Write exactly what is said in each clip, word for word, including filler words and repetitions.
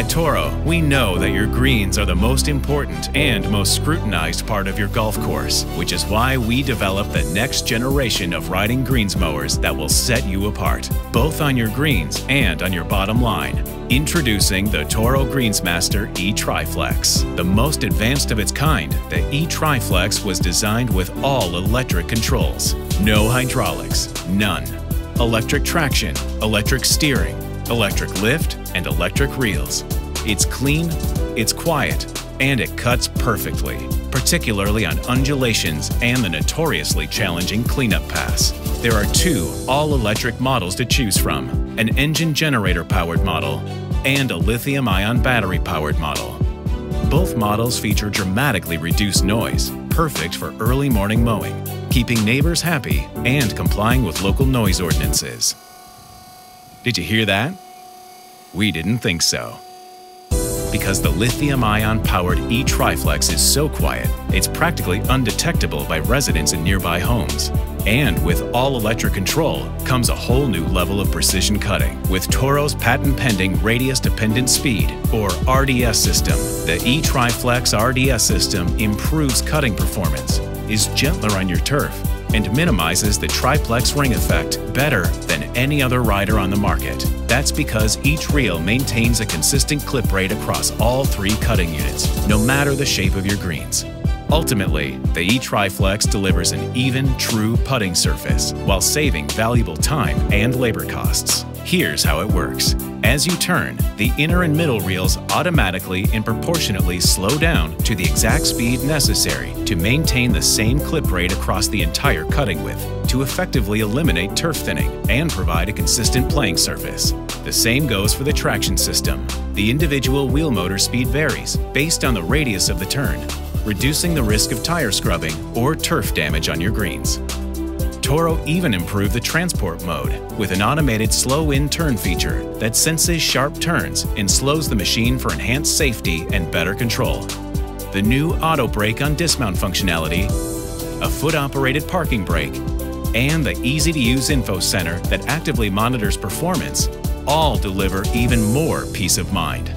At Toro, we know that your greens are the most important and most scrutinized part of your golf course, which is why we develop the next generation of riding greens mowers that will set you apart, both on your greens and on your bottom line. Introducing the Toro Greensmaster eTriFlex. The most advanced of its kind, the eTriFlex was designed with all electric controls. No hydraulics, none. Electric traction, electric steering, electric lift, and electric reels. It's clean, it's quiet, and it cuts perfectly, particularly on undulations and the notoriously challenging cleanup pass. There are two all-electric models to choose from, an engine generator-powered model and a lithium-ion battery-powered model. Both models feature dramatically reduced noise, perfect for early morning mowing, keeping neighbors happy and complying with local noise ordinances. Did you hear that? We didn't think so. Because the lithium-ion powered eTriFlex is so quiet, it's practically undetectable by residents in nearby homes. And with all-electric control comes a whole new level of precision cutting. With Toro's patent-pending radius-dependent speed, or R D S system, the eTriFlex R D S system improves cutting performance, is gentler on your turf, and minimizes the Triplex-Ring effect better than any other rider on the market. That's because each reel maintains a consistent clip rate across all three cutting units, no matter the shape of your greens. Ultimately, the eTriFlex delivers an even, true putting surface while saving valuable time and labor costs. Here's how it works. As you turn, the inner and middle reels automatically and proportionately slow down to the exact speed necessary to maintain the same clip rate across the entire cutting width to effectively eliminate turf thinning and provide a consistent playing surface. The same goes for the traction system. The individual wheel motor speed varies based on the radius of the turn, reducing the risk of tire scrubbing or turf damage on your greens. Toro even improved the transport mode with an automated slow-in-turn feature that senses sharp turns and slows the machine for enhanced safety and better control. The new Auto-Brake on dismount functionality, a foot-operated parking brake, and the easy-to-use info center that actively monitors performance all deliver even more peace of mind.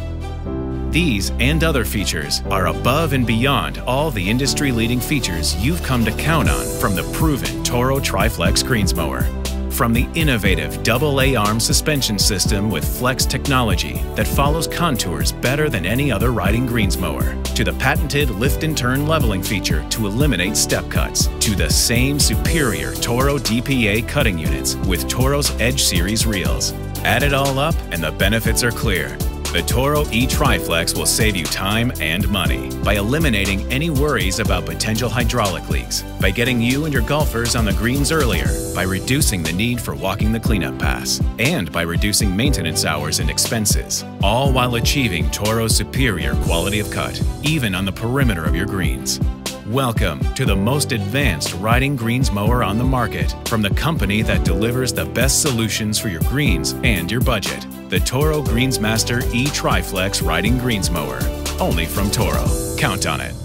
These and other features are above and beyond all the industry-leading features you've come to count on from the proven Toro eTriFlex greens mower. From the innovative Double A-Arm Suspension System with Flex technology that follows contours better than any other riding greens mower, to the patented lift-and-turn leveling feature to eliminate step cuts, to the same superior Toro D P A cutting units with Toro's Edge Series reels. Add it all up and the benefits are clear. The Toro eTriFlex will save you time and money by eliminating any worries about potential hydraulic leaks, by getting you and your golfers on the greens earlier, by reducing the need for walking the cleanup pass, and by reducing maintenance hours and expenses, all while achieving Toro's superior quality of cut, even on the perimeter of your greens. Welcome to the most advanced riding greens mower on the market from the company that delivers the best solutions for your greens and your budget. The Toro Greensmaster eTriFlex Riding Greens Mower. Only from Toro. Count on it.